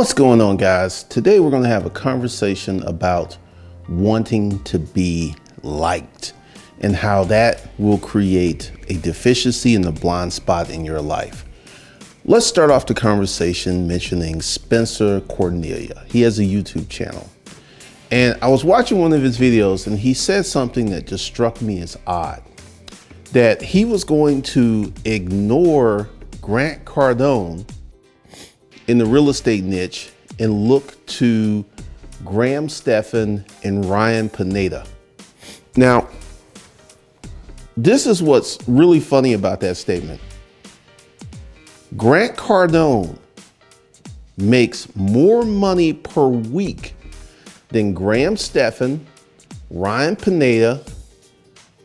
What's going on, guys? Today we're going to have a conversation about wanting to be liked and how that will create a deficiency and a blind spot in your life. Let's start off the conversation mentioning Spencer Cornelia. He has a YouTube channel, and I was watching one of his videos and he said something that just struck me as odd, that he was going to ignore Grant Cardone in the real estate niche and look to Graham Stephan and Ryan Pineda. Now, this is what's really funny about that statement. Grant Cardone makes more money per week than Graham Stephan, Ryan Pineda,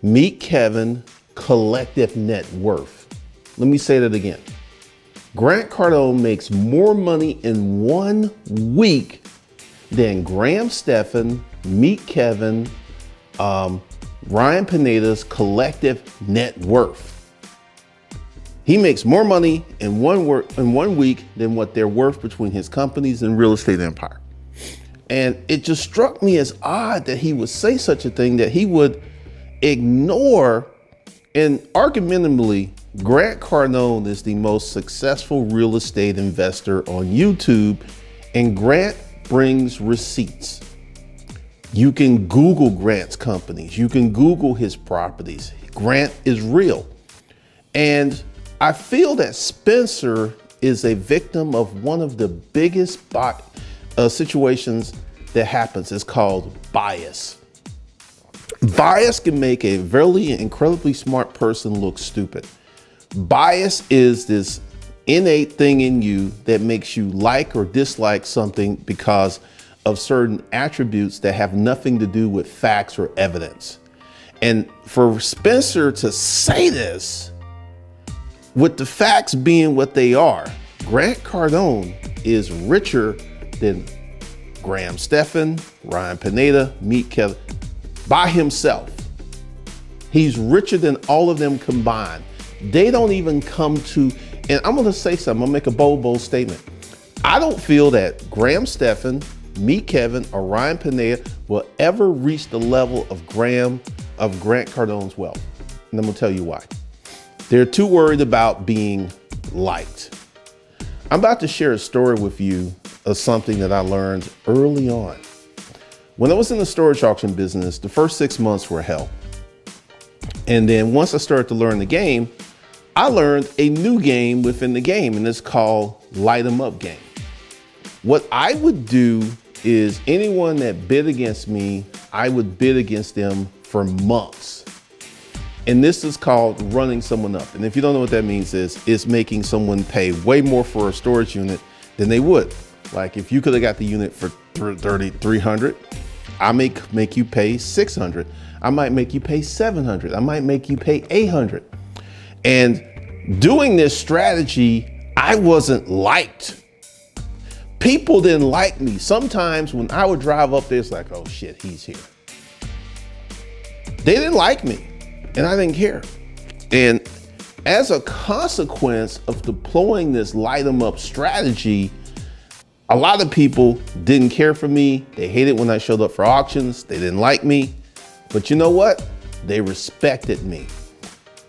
Meet Kevin, collective net worth. Let me say that again. Grant Cardone makes more money in 1 week than Graham Stephan, Meet Kevin, Ryan Pineda's collective net worth. He makes more money in one week than what they're worth between his companies and real estate empire. And it just struck me as odd that he would say such a thing, that he would ignore, and argumentatively, Grant Cardone is the most successful real estate investor on YouTube, and Grant brings receipts. You can Google Grant's companies. You can Google his properties. Grant is real. And I feel that Spencer is a victim of one of the biggest situations that happens. It's called bias. Bias can make a really incredibly smart person look stupid. Bias is this innate thing in you that makes you like or dislike something because of certain attributes that have nothing to do with facts or evidence. And for Spencer to say this, with the facts being what they are, Grant Cardone is richer than Graham Stephan, Ryan Pineda, Meet Kevin, by himself. He's richer than all of them combined. They don't even come to, and I'm going to say something, I'm going to make a bold statement. I don't feel that Graham Stephan, Meet Kevin, or Ryan Pineda will ever reach the level of Grant Cardone's wealth. And I'm going to tell you why. They're too worried about being liked. I'm about to share a story with you of something that I learned early on. When I was in the storage auction business, the first 6 months were hell. And then once I started to learn the game, I learned a new game within the game, and it's called light 'em up game. What I would do is anyone that bid against me, I would bid against them for months. And this is called running someone up. And if you don't know what that means, is it's making someone pay way more for a storage unit than they would. Like if you could have got the unit for $300, I may make you pay $600. I might make you pay $700. I might make you pay $800. And doing this strategy, I wasn't liked. People didn't like me. Sometimes when I would drive up there, it's like, oh shit, he's here. They didn't like me and I didn't care. And as a consequence of deploying this light 'em up strategy, a lot of people didn't care for me. They hated when I showed up for auctions. They didn't like me. But you know what? They respected me.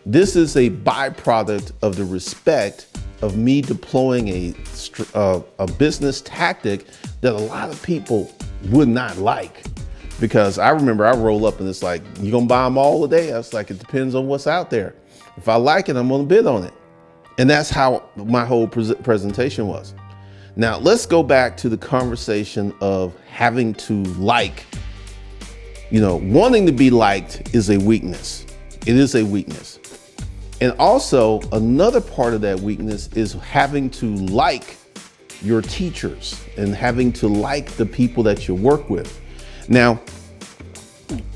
This is a byproduct of the respect of me deploying a business tactic that a lot of people would not like. Because I remember I roll up and it's like, you gonna buy them all today? I was like, it depends on what's out there. If I like it, I'm gonna bid on it. And that's how my whole presentation was. Now, let's go back to the conversation of having to like, you know, wanting to be liked is a weakness. It is a weakness. And also another part of that weakness is having to like your teachers and having to like the people that you work with. Now,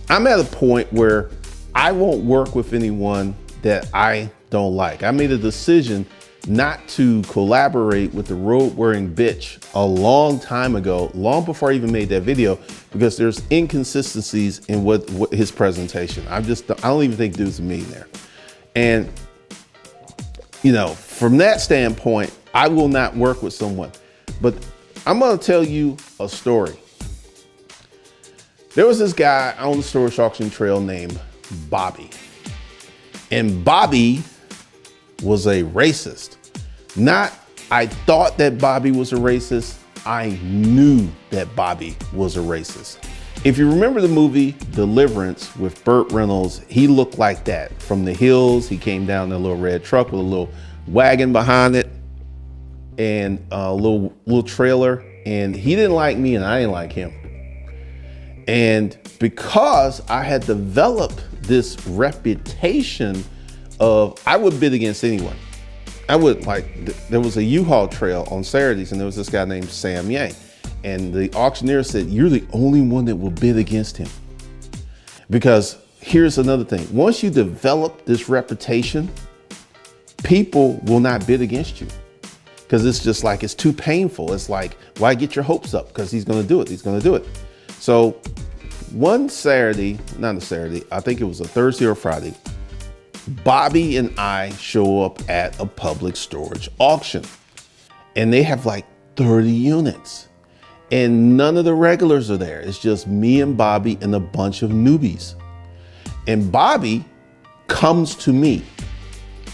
I'm at a point where I won't work with anyone that I don't like. I made a decision not to collaborate with the road wearing bitch a long time ago, long before I even made that video, because there's inconsistencies in what his presentation. I don't even think dude's a millionaire. And you know, from that standpoint, I will not work with someone. But I'm gonna tell you a story. There was this guy on the storage auction trail named Bobby. And Bobby was a racist. Not, I thought that Bobby was a racist. I knew that Bobby was a racist. If you remember the movie Deliverance with Burt Reynolds, he looked like that. From the hills, he came down in a little red truck with a little wagon behind it and a little trailer. And he didn't like me and I didn't like him. And because I had developed this reputation of, I would bid against anyone. I would there was a U-Haul trail on Saturdays and there was this guy named Sam Yang. And the auctioneer said, you're the only one that will bid against him. Because here's another thing. Once you develop this reputation, people will not bid against you. Because it's just like, it's too painful. It's like, why get your hopes up? Because he's gonna do it, he's gonna do it. So one Saturday, not a Saturday, I think it was a Thursday or Friday, Bobby and I show up at a public storage auction and they have like 30 units and none of the regulars are there. It's just me and Bobby and a bunch of newbies. And Bobby comes to me.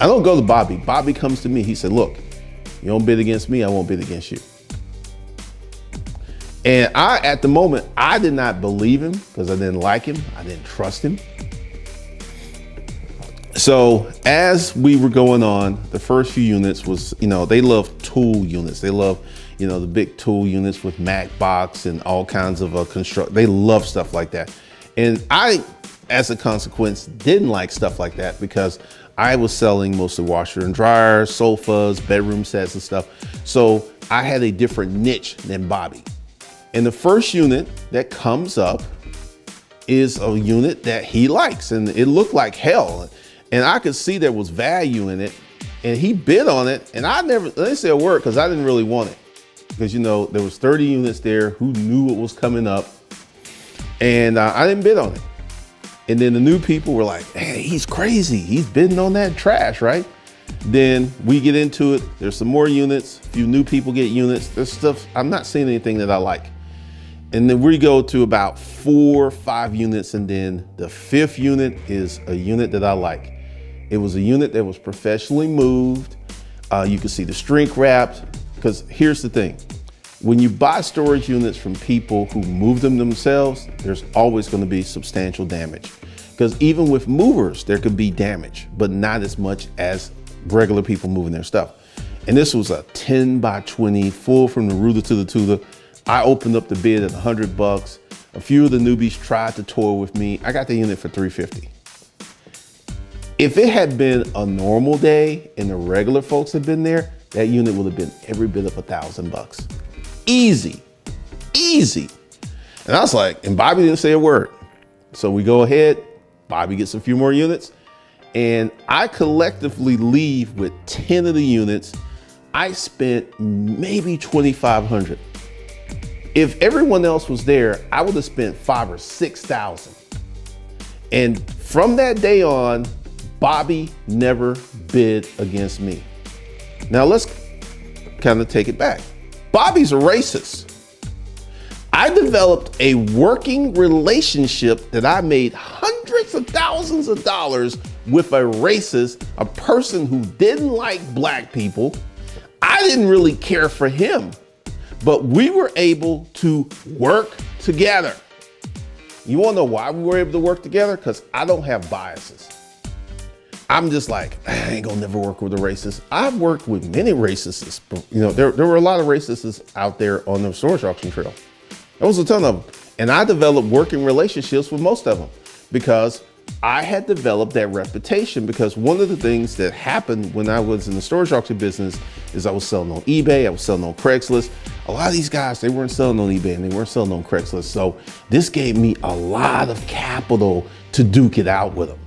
I don't go to Bobby. Bobby comes to me. He said, look, you don't bid against me, I won't bid against you. And I, at the moment, I did not believe him because I didn't like him. I didn't trust him. So as we were going on, the first few units was, you know, they love tool units. They love, you know, the big tool units with Mac box and all kinds of construct. They love stuff like that. And I, as a consequence, didn't like stuff like that because I was selling mostly washer and dryer, sofas, bedroom sets and stuff. So I had a different niche than Bobby. And the first unit that comes up is a unit that he likes. And it looked like hell. And I could see there was value in it. And he bid on it. And I didn't say a word because I didn't really want it. Because, you know, there was 30 units there. Who knew what was coming up? And I didn't bid on it. And then the new people were like, hey, he's crazy. He's bidding on that trash, right? Then we get into it. There's some more units. A few new people get units. There's stuff. I'm not seeing anything that I like. And then we go to about 4 or 5 units. And then the 5th unit is a unit that I like. It was a unit that was professionally moved. You can see the shrink wrapped. Because here's the thing. When you buy storage units from people who move them themselves, there's always going to be substantial damage. Because even with movers, there could be damage, but not as much as regular people moving their stuff. And this was a 10 by 20, full from the ruler to the tutor. I opened up the bid at $100. A few of the newbies tried to toy with me. I got the unit for $350. If it had been a normal day and the regular folks had been there, that unit would have been every bit of $1,000 bucks. Easy, easy. And I was like, and Bobby didn't say a word. So we go ahead, Bobby gets a few more units and I collectively leave with 10 of the units. I spent maybe $2,500. If everyone else was there, I would have spent $5,000 or $6,000. And from that day on, Bobby never bid against me. Now let's kind of take it back. Bobby's a racist. I developed a working relationship that I made hundreds of thousands of dollars with a racist, a person who didn't like black people. I didn't really care for him. But we were able to work together. You wanna know why we were able to work together? Because I don't have biases. I'm just like, I ain't gonna never work with a racist. I've worked with many racists. You know, there were a lot of racists out there on the storage auction trail. There was a ton of them. And I developed working relationships with most of them because I had developed that reputation. Because one of the things that happened when I was in the storage auction business is I was selling on eBay, I was selling on Craigslist. A lot of these guys, they weren't selling on eBay and they weren't selling on Craigslist. So this gave me a lot of capital to duke it out with them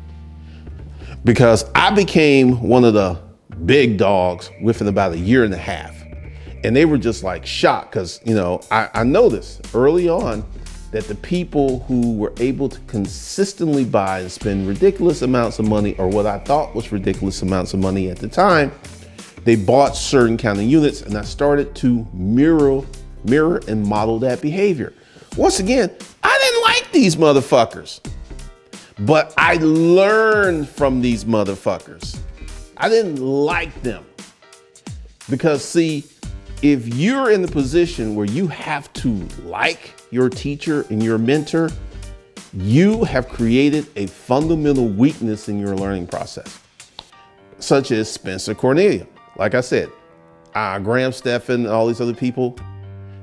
because I became one of the big dogs within about 1.5 years. And they were just like shocked because, you know, I noticed early on that the people who were able to consistently buy and spend ridiculous amounts of money, or what I thought was ridiculous amounts of money at the time, they bought certain kind of units. And I started to mirror mirror and model that behavior. Once again, I didn't like these motherfuckers, but I learned from these motherfuckers. I didn't like them because, see, if you're in the position where you have to like your teacher and your mentor, you have created a fundamental weakness in your learning process, such as Spencer Cornelia. Like I said, Graham Stephan, and all these other people.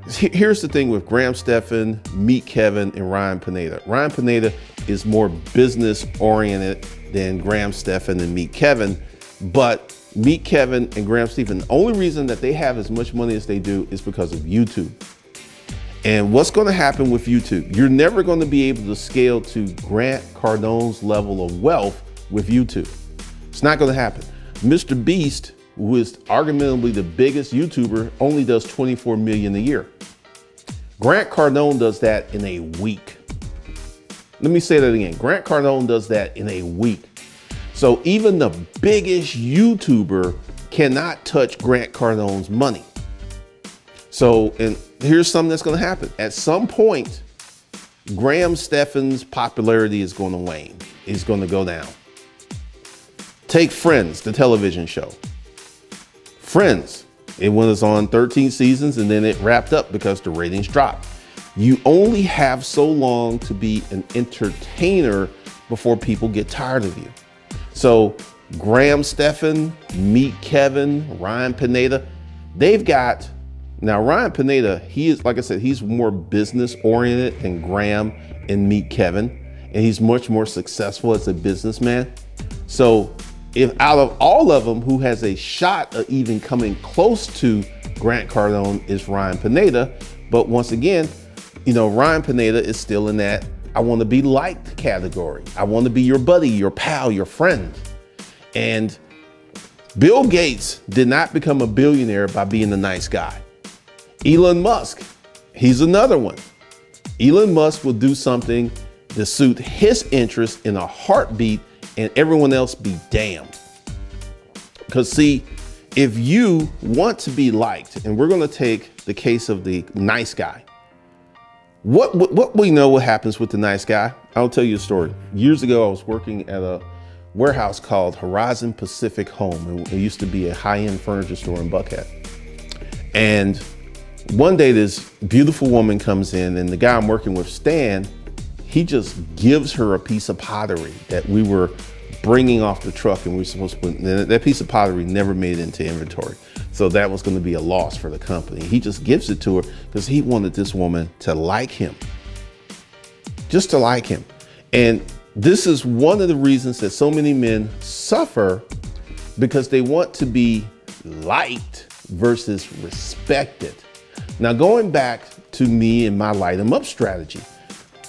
Here's the thing with Graham Stephan, Meet Kevin, and Ryan Pineda. Ryan Pineda is more business oriented than Graham Stephan and Meet Kevin, but Meet Kevin and Graham Stephan, the only reason that they have as much money as they do is because of YouTube. And what's gonna happen with YouTube? You're never gonna be able to scale to Grant Cardone's level of wealth with YouTube. It's not gonna happen. Mr. Beast, who is arguably the biggest YouTuber, only does 24 million a year. Grant Cardone does that in a week. Let me say that again. Grant Cardone does that in a week. So even the biggest YouTuber cannot touch Grant Cardone's money. So, and here's something that's gonna happen. At some point, Graham Stephan's popularity is gonna wane. It's gonna go down. Take Friends, the television show. Friends, it was on 13 seasons and then it wrapped up because the ratings dropped. You only have so long to be an entertainer before people get tired of you. So Graham Stephan, Meet Kevin, Ryan Pineda, they've got, now Ryan Pineda, he is, like I said, he's more business oriented than Graham and Meet Kevin. And he's much more successful as a businessman. So if out of all of them who has a shot of even coming close to Grant Cardone is Ryan Pineda. But once again, you know, Ryan Pineda is still in that I want to be liked category. I want to be your buddy, your pal, your friend. And Bill Gates did not become a billionaire by being a nice guy. Elon Musk, he's another one. Elon Musk will do something to suit his interest in a heartbeat and everyone else be damned. Because see, if you want to be liked, and we're gonna take the case of the nice guy, what we know what happens with the nice guy, I'll tell you a story. Years ago, I was working at a warehouse called Horizon Pacific Home. It used to be a high-end furniture store in Buckhead. And one day this beautiful woman comes in and the guy I'm working with, Stan, he just gives her a piece of pottery that we were bringing off the truck and we were supposed to put, that piece of pottery never made it into inventory. So that was gonna be a loss for the company. He just gives it to her because he wanted this woman to like him, just to like him. And this is one of the reasons that so many men suffer because they want to be liked versus respected. Now going back to me and my light 'em up strategy,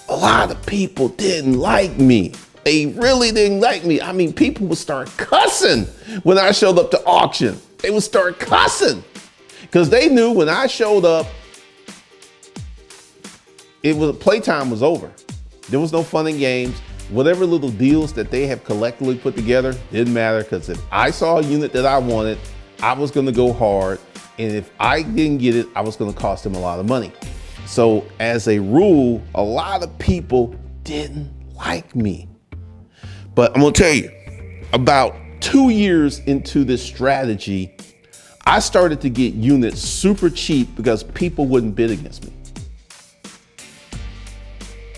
a lot of people didn't like me. They really didn't like me. I mean, people would start cussing when I showed up to auction. They would start cussing because they knew when I showed up, it was playtime was over. There was no fun and games. Whatever little deals that they have collectively put together didn't matter because if I saw a unit that I wanted, I was gonna go hard. And if I didn't get it, I was gonna cost them a lot of money. So as a rule, a lot of people didn't like me. But I'm gonna tell you, about 2 years into this strategy, I started to get units super cheap because people wouldn't bid against me.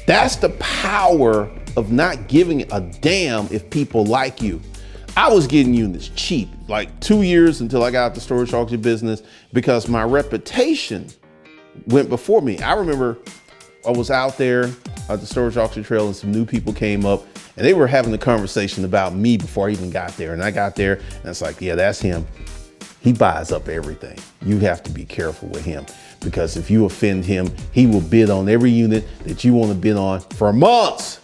That's the power of not giving a damn if people like you. I was getting units cheap, like 2 years until I got out the storage auction business because my reputation went before me. I remember I was out there at the storage auction trail and some new people came up and they were having a conversation about me before I even got there. And I got there and it's like, yeah, that's him. He buys up everything. You have to be careful with him because if you offend him, he will bid on every unit that you want to bid on for months.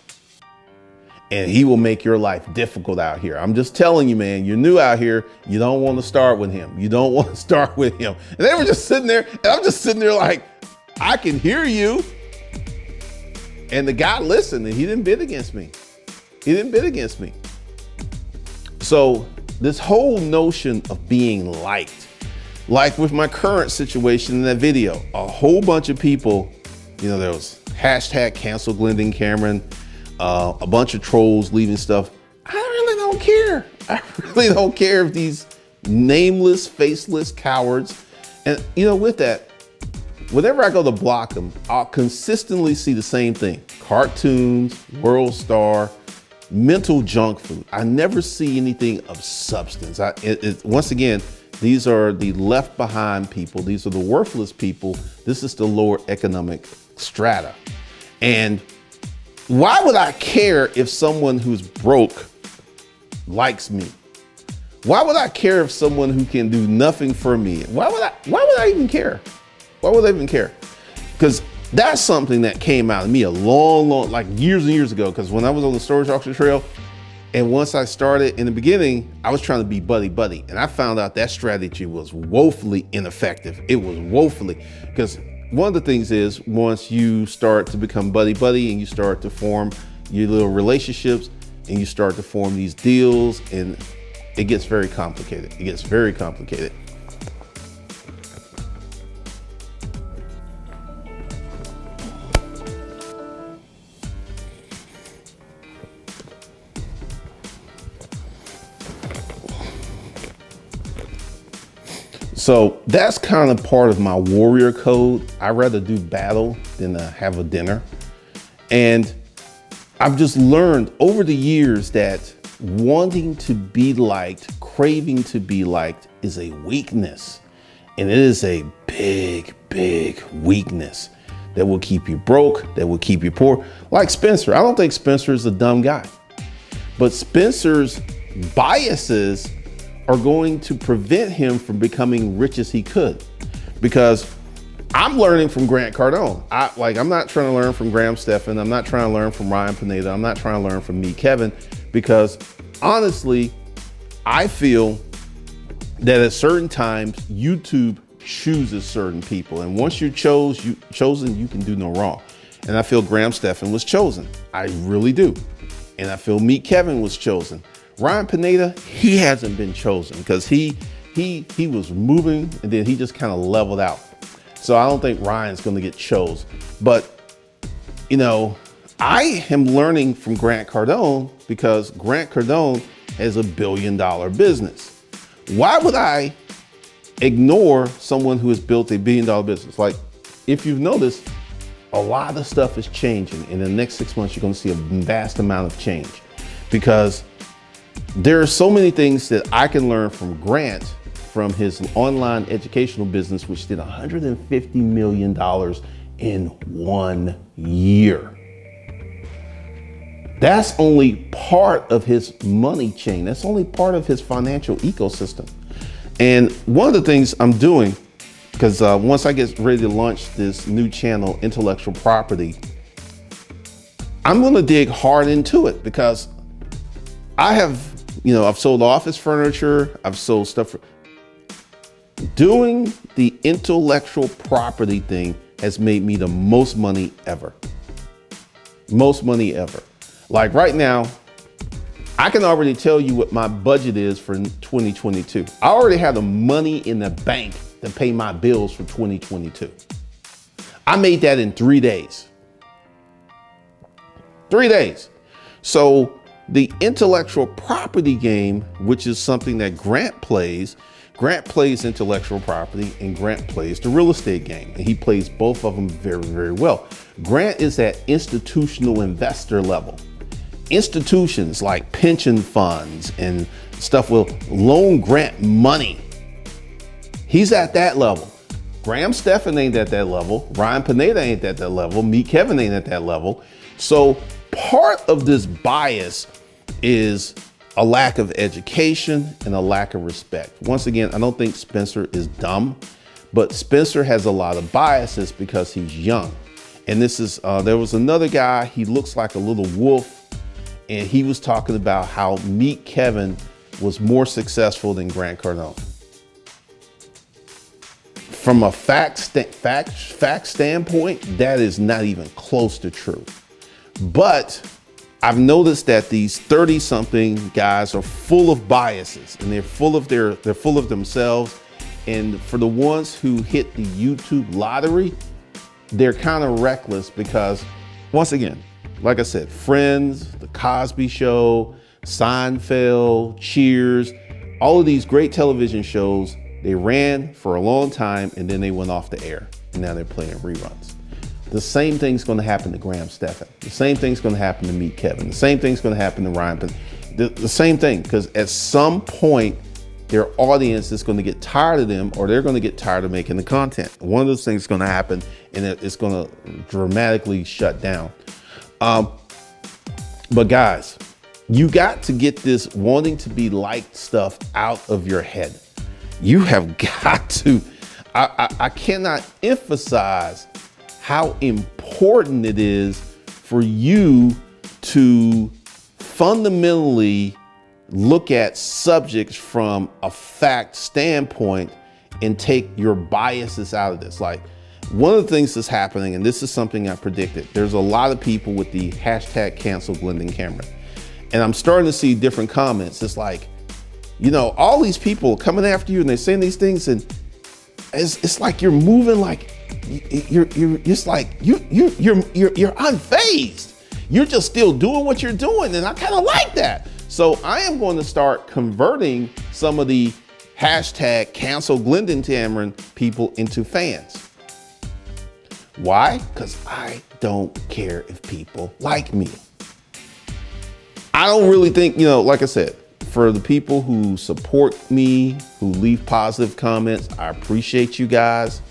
And he will make your life difficult out here. I'm just telling you, man, you're new out here. You don't want to start with him. You don't want to start with him. And they were just sitting there and I'm just sitting there like, I can hear you. And the guy listened and he didn't bid against me. He didn't bid against me. So this whole notion of being liked, Like with my current situation in that video, a whole bunch of people, you know, there was hashtag cancel Glendon Cameron, a bunch of trolls leaving stuff. I really don't care. I really don't care if these nameless, faceless cowards. And you know, with that, whenever I go to block them, I'll consistently see the same thing. Cartoons, World Star, mental junk food. I never see anything of substance. Once again, these are the left behind people. These are the worthless people. This is the lower economic strata. And why would I care if someone who's broke likes me? Why would I care if someone who can do nothing for me? Why would I even care? Why would I even care? Because that's something that came out of me a long, like years and years ago. Because when I was on the storage auction trail, and once I started in the beginning, I was trying to be buddy-buddy. And I found out that strategy was woefully ineffective. It was woefully, because one of the things is once you start to become buddy-buddy and you start to form your little relationships and you start to form these deals, and it gets very complicated. It gets very complicated. So that's kind of part of my warrior code. I'd rather do battle than have a dinner. And I've just learned over the years that wanting to be liked, craving to be liked is a weakness. And it is a big, big weakness that will keep you broke, that will keep you poor. Like Spencer, I don't think Spencer is a dumb guy, but Spencer's biases are going to prevent him from becoming rich as he could, because I'm learning from Grant Cardone. I'm not trying to learn from Graham Stephan. I'm not trying to learn from Ryan Pineda. I'm not trying to learn from Meet Kevin, because honestly, I feel that at certain times, YouTube chooses certain people. And once you're chosen, you can do no wrong. And I feel Graham Stephan was chosen. I really do. And I feel Meet Kevin was chosen. Ryan Pineda, he hasn't been chosen, because he was moving and then he just kind of leveled out. So I don't think Ryan's going to get chosen. But, you know, I am learning from Grant Cardone, because Grant Cardone has a $1 billion business. Why would I ignore someone who has built a $1 billion business? Like, if you've noticed, a lot of stuff is changing. In the next 6 months, you're going to see a vast amount of change, because there are so many things that I can learn from Grant, from his online educational business, which did $150 million in 1 year. That's only part of his money chain. That's only part of his financial ecosystem. And one of the things I'm doing, because once I get ready to launch this new channel, Intellectual Property, I'm going to dig hard into it, because I have, you know, I've sold office furniture, I've sold stuff. Doing the intellectual property thing has made me the most money ever. Most money ever. Like right now, I can already tell you what my budget is for 2022. I already have the money in the bank to pay my bills for 2022. I made that in 3 days. 3 days. So the intellectual property game, which is something that Grant plays intellectual property, and Grant plays the real estate game. And he plays both of them very, very well. Grant is at institutional investor level. Institutions like pension funds and stuff will loan Grant money. He's at that level. Graham Stephan ain't at that level. Ryan Pineda ain't at that level. Meet Kevin ain't at that level. So part of this bias is a lack of education and a lack of respect. Once again, I don't think Spencer is dumb, but Spencer has a lot of biases because he's young. And this is, there was another guy, he looks like a little wolf, and he was talking about how Meet Kevin was more successful than Grant Cardone. From a fact standpoint, that is not even close to true. But I've noticed that these 30-something guys are full of biases, and they're full of themselves, And for the ones who hit the YouTube lottery, they're kind of reckless because, once again, like I said, Friends, The Cosby Show, Seinfeld, Cheers, all of these great television shows, they ran for a long time and then they went off the air. And now they're playing reruns. The same thing's gonna happen to Graham Stephan. The same thing's gonna happen to Meet Kevin. The same thing's gonna happen to Ryan Pineda. The same thing, because at some point, their audience is gonna get tired of them or they're gonna get tired of making the content. One of those things is gonna happen and it's gonna dramatically shut down. But guys, you got to get this wanting to be liked stuff out of your head. You have got to, I cannot emphasize how important it is for you to fundamentally look at subjects from a fact standpoint and take your biases out of this. Like, one of the things that's happening, and this is something I predicted, there's a lot of people with the hashtag cancel Glendon Cameron. And I'm starting to see different comments. It's like, you know, all these people coming after you and they're saying these things, and it's like you're moving like, you're just like, you're unfazed. You're just still doing what you're doing, and I kind of like that. So I am going to start converting some of the hashtag cancel Glendon Cameron people into fans. Why? Because I don't care if people like me. I don't really think, you know, like I said, for the people who support me, who leave positive comments, I appreciate you guys.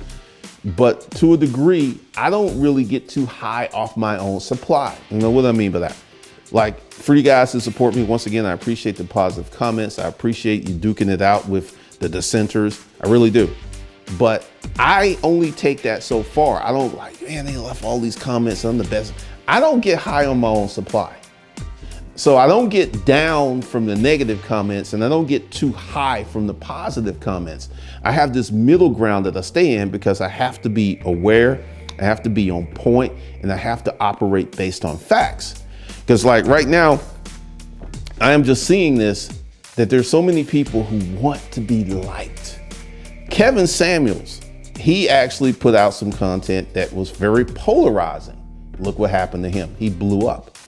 But to a degree, I don't really get too high off my own supply. You know what I mean by that? Like, for you guys to support me, once again, I appreciate the positive comments. I appreciate you duking it out with the dissenters. I really do. But I only take that so far. I don't like, man, they left all these comments, I'm the best. I don't get high on my own supply. So I don't get down from the negative comments, and I don't get too high from the positive comments. I have this middle ground that I stay in because I have to be aware, I have to be on point, and I have to operate based on facts. Because like right now, I am just seeing this, that there's so many people who want to be liked. Kevin Samuels, he actually put out some content that was very polarizing. Look what happened to him. He blew up.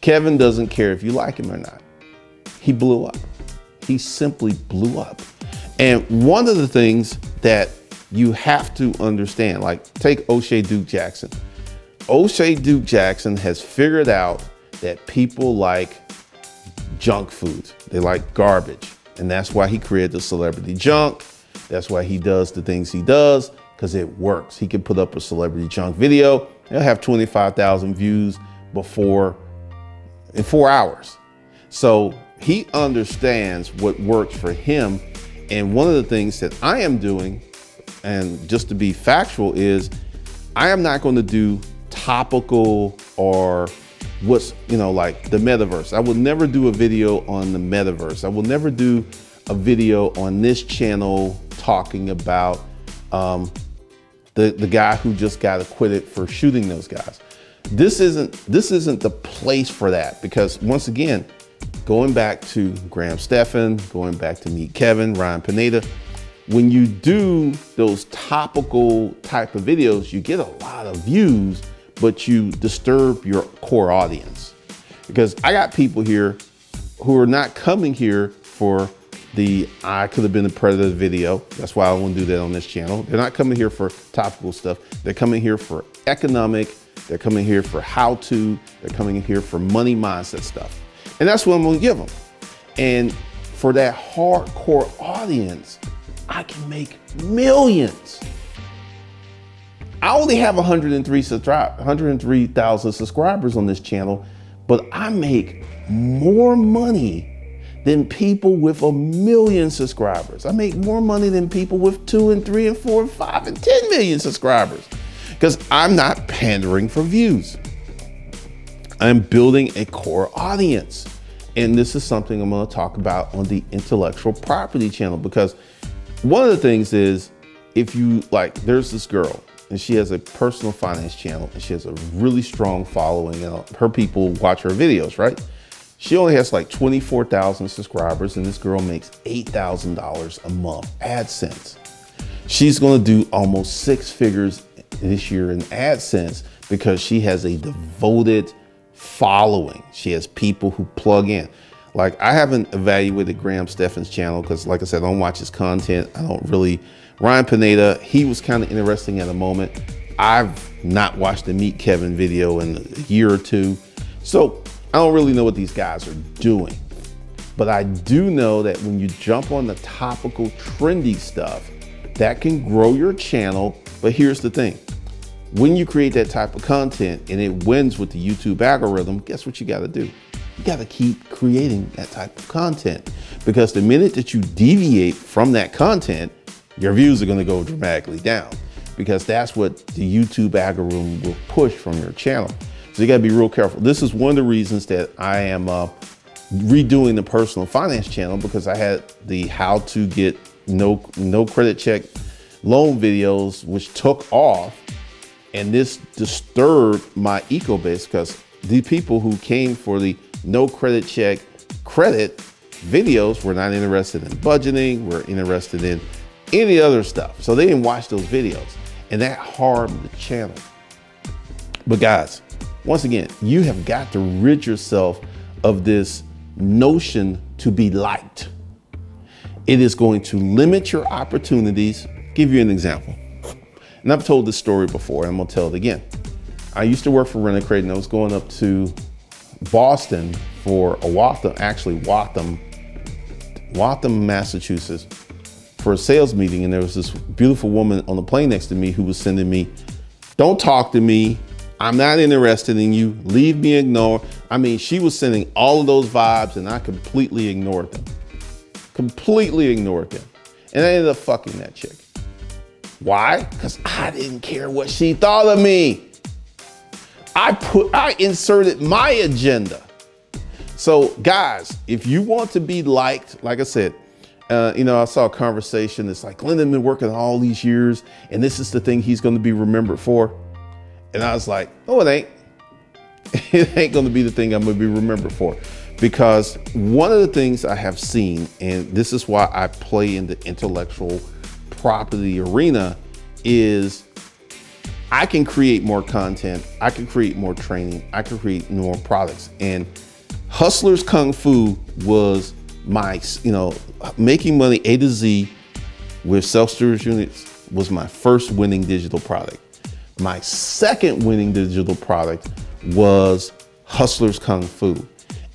Kevin doesn't care if you like him or not. He blew up. He simply blew up. And one of the things that you have to understand, like take O'Shea Duke Jackson. O'Shea Duke Jackson has figured out that people like junk food. They like garbage. And that's why he created the celebrity junk. That's why he does the things he does, because it works. He can put up a celebrity junk video. It'll have 25,000 views in 4 hours. So he understands what works for him. And one of the things that I am doing, and just to be factual, is I am not going to do topical or what's, you know, like the metaverse. I will never do a video on the metaverse. I will never do a video on this channel talking about the guy who just got acquitted for shooting those guys. This isn't the place for that, because once again, going back to Graham Stephan, going back to Meet Kevin, Ryan Pineda, when you do those topical type of videos, you get a lot of views, but you disturb your core audience. Because I got people here who are not coming here for the I could have been a predator video. That's why I won't do that on this channel. They're not coming here for topical stuff. They're coming here for economic. They're coming here for how to. They're coming here for money mindset stuff. And that's what I'm gonna give them. And for that hardcore audience, I can make millions. I only have 103,000 subscribers on this channel, but I make more money than people with 1 million subscribers. I make more money than people with 2 and 3 and 4 and 5 and 10 million subscribers, because I'm not pandering for views. I'm building a core audience. And this is something I'm gonna talk about on the Intellectual Property channel, because one of the things is, if you like, there's this girl and she has a personal finance channel and she has a really strong following and her people watch her videos, right? She only has like 24,000 subscribers, and this girl makes $8,000 a month AdSense. She's gonna do almost six figures this year in AdSense because she has a devoted following. She has people who plug in. Like, I haven't evaluated Graham Stephan's channel because, like I said, I don't watch his content. I don't really. Ryan Pineda, he was kind of interesting at a moment. I've not watched the Meet Kevin video in a year or two. So I don't really know what these guys are doing. But I do know that when you jump on the topical, trendy stuff, that can grow your channel. But here's the thing. When you create that type of content and it wins with the YouTube algorithm, guess what you gotta do? You gotta keep creating that type of content, because the minute that you deviate from that content, your views are gonna go dramatically down, because that's what the YouTube algorithm will push from your channel. So you gotta be real careful. This is one of the reasons that I am redoing the personal finance channel, because I had the how to get no credit check loan videos, which took off, and this disturbed my eco base, because the people who came for the no credit check credit videos were not interested in budgeting, were interested in any other stuff. So they didn't watch those videos, and that harmed the channel. But guys, once again, you have got to rid yourself of this notion to be liked. It is going to limit your opportunities. Give you an example. And I've told this story before, and I'm gonna tell it again. I used to work for Rent-A-Crate, and I was going up to Boston for a Waltham, Massachusetts, for a sales meeting. And there was this beautiful woman on the plane next to me who was sending me, "Don't talk to me. I'm not interested in you. Leave me, ignore." I mean, she was sending all of those vibes, and I completely ignored them. Completely ignored them. And I ended up fucking that chick. Why? Because I didn't care what she thought of me. I inserted my agenda. So guys, if you want to be liked, like I said, you know, I saw a conversation. It's like, Glendon been working all these years, and this is the thing he's going to be remembered for. And I was like, oh, it ain't. It ain't going to be the thing I'm going to be remembered for. Because one of the things I have seen, and this is why I play in the intellectual property arena, is I can create more content, I can create more training, I can create more products. And Hustler's Kung Fu was my, you know, Making Money A to Z with Self-Storage Units was my first winning digital product. My second winning digital product was Hustler's Kung Fu.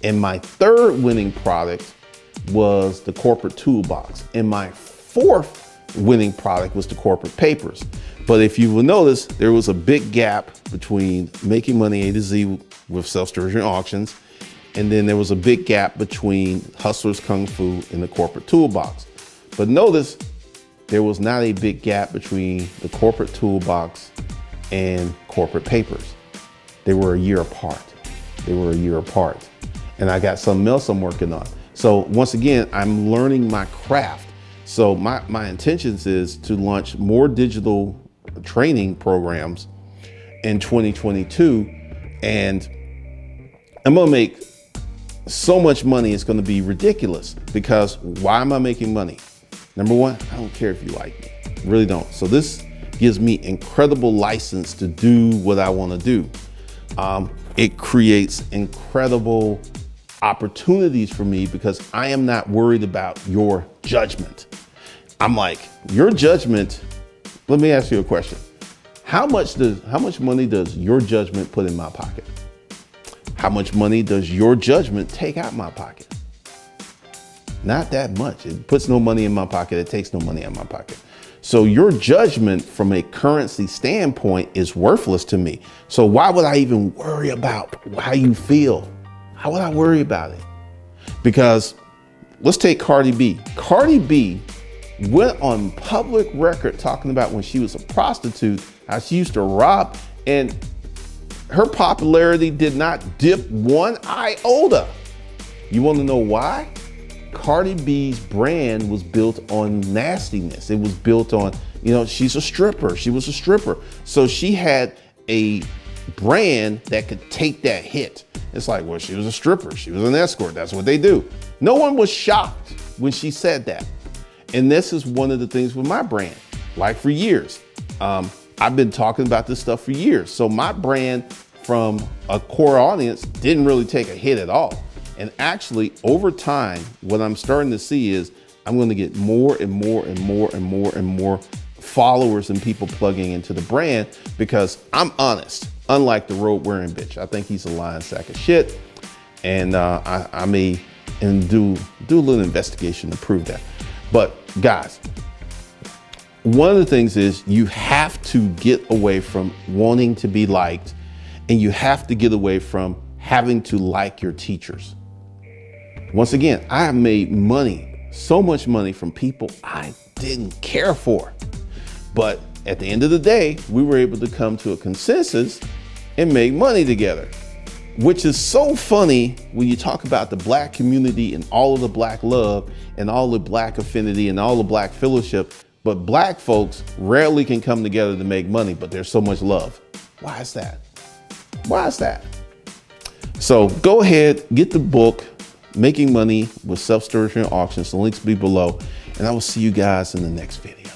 And my third winning product was the Corporate Toolbox. And my fourth winning product was the Corporate Papers. But if you will notice, there was a big gap between Making Money A to Z with Self-Storage Auctions, and then there was a big gap between Hustler's Kung Fu and the Corporate Toolbox. But notice, there was not a big gap between the Corporate Toolbox and Corporate Papers. They were a year apart. They were a year apart. And I got something else I'm working on. So once again, I'm learning my craft. So my intentions is to launch more digital training programs in 2022, and I'm gonna make so much money, it's gonna be ridiculous. Because why am I making money? Number one, I don't care if you like me, I really don't. So this gives me incredible license to do what I wanna do. It creates incredible opportunities for me, because I am not worried about your judgment. I'm like, your judgment. Let me ask you a question. How much money does your judgment put in my pocket? How much money does your judgment take out my pocket? Not that much. It puts no money in my pocket. It takes no money out of my pocket. So your judgment from a currency standpoint is worthless to me. So why would I even worry about how you feel? How would I worry about it? Because let's take Cardi B. Cardi B went on public record talking about when she was a prostitute, how she used to rob, and her popularity did not dip one iota. You want to know why? Cardi B's brand was built on nastiness. It was built on, you know, she's a stripper. She was a stripper. So she had a brand that could take that hit. It's like, well, she was a stripper, she was an escort, that's what they do. No one was shocked when she said that. And this is one of the things with my brand. like for years. I've been talking about this stuff for years. So my brand from a core audience didn't really take a hit at all. And actually over time, what I'm starting to see is I'm going to get more and more and more and more and more followers and people plugging into the brand because I'm honest, unlike the road wearing bitch. I think he's a lying sack of shit. And I may do a little investigation to prove that. But guys, one of the things is you have to get away from wanting to be liked, and you have to get away from having to like your teachers. Once again, I have made money, so much money from people I didn't care for. But at the end of the day, we were able to come to a consensus and make money together, which is so funny when you talk about the black community and all of the black love and all the black affinity and all the black fellowship, but black folks rarely can come together to make money, but there's so much love. Why is that? Why is that? So go ahead, get the book, Making Money with Self-Storage Unit Auctions. The links will be below, and I will see you guys in the next video.